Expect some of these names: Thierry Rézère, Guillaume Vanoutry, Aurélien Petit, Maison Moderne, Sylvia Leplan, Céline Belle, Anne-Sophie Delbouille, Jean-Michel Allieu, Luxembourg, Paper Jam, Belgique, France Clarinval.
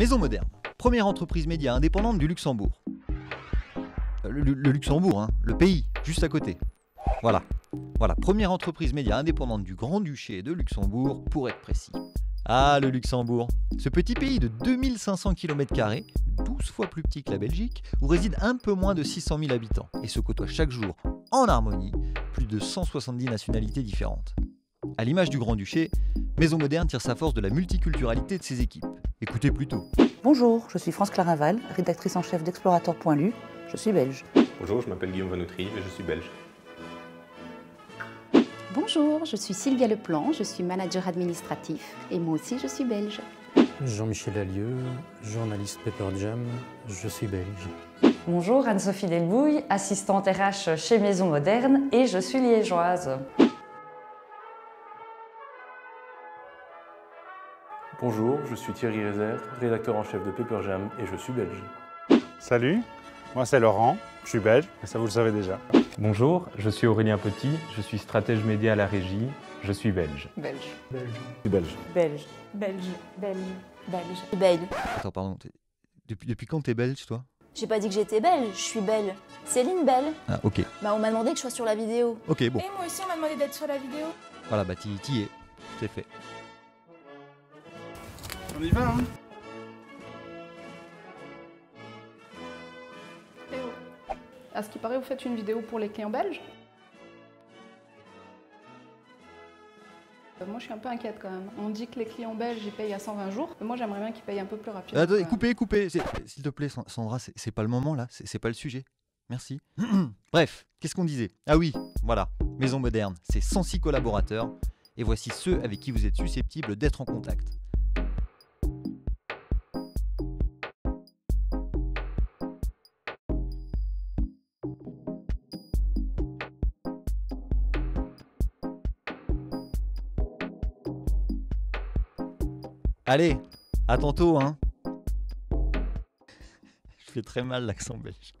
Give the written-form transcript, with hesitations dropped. Maison Moderne, première entreprise média indépendante du Luxembourg. Le Luxembourg, hein, le pays, juste à côté. Voilà, voilà, première entreprise média indépendante du Grand-Duché de Luxembourg, pour être précis. Ah, le Luxembourg, ce petit pays de 2500 km², 12 fois plus petit que la Belgique, où résident un peu moins de 600 000 habitants et se côtoient chaque jour, en harmonie, plus de 170 nationalités différentes. À l'image du Grand-Duché, Maison Moderne tire sa force de la multiculturalité de ses équipes. Écoutez plutôt. Bonjour, je suis France Clarinval, rédactrice en chef d'explorateur.lu. Je suis belge. Bonjour, je m'appelle Guillaume Vanoutry et je suis belge. Bonjour, je suis Sylvia Leplan, je suis manager administratif et moi aussi je suis belge. Jean-Michel Allieu, journaliste Paper Jam, je suis belge. Bonjour, Anne-Sophie Delbouille, assistante RH chez Maison Moderne et je suis liégeoise. Bonjour, je suis Thierry Rézère, rédacteur en chef de Paper Jam et je suis belge. Salut! Moi, c'est Laurent, je suis belge, et ça vous le savez déjà. Bonjour, je suis Aurélien Petit, je suis stratège média à la régie, je suis belge. Belge. Belge. Belge. Belge. Belge. Belge. Belge. Belge. Attends, pardon, depuis quand t'es belge, toi? J'ai pas dit que j'étais belge, je suis belle. Céline Belle. Ah, ok. Bah, on m'a demandé que je sois sur la vidéo. Ok, bon. Et moi aussi, on m'a demandé d'être sur la vidéo. Voilà, bah, t'y es, c'est fait. On y va, hein? À ce qui paraît, vous faites une vidéo pour les clients belges? Moi, je suis un peu inquiète quand même. On dit que les clients belges, ils payent à 120 jours. Moi, j'aimerais bien qu'ils payent un peu plus rapidement. Attendez, coupez. S'il te plaît, Sandra, c'est pas le moment là, c'est pas le sujet. Merci. Bref, qu'est-ce qu'on disait? Ah oui, voilà, Maison Moderne, c'est 106 collaborateurs. Et voici ceux avec qui vous êtes susceptibles d'être en contact. Allez, à tantôt, hein. Je fais très mal l'accent belge.